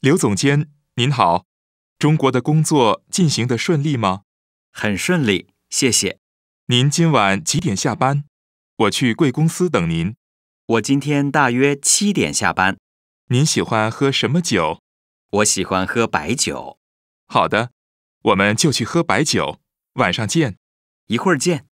刘总监，您好，中国的工作进行得顺利吗？很顺利，谢谢。您今晚几点下班？我去贵公司等您。我今天大约7点下班。您喜欢喝什么酒？我喜欢喝白酒。好的，我们就去喝白酒。晚上见。一会儿见。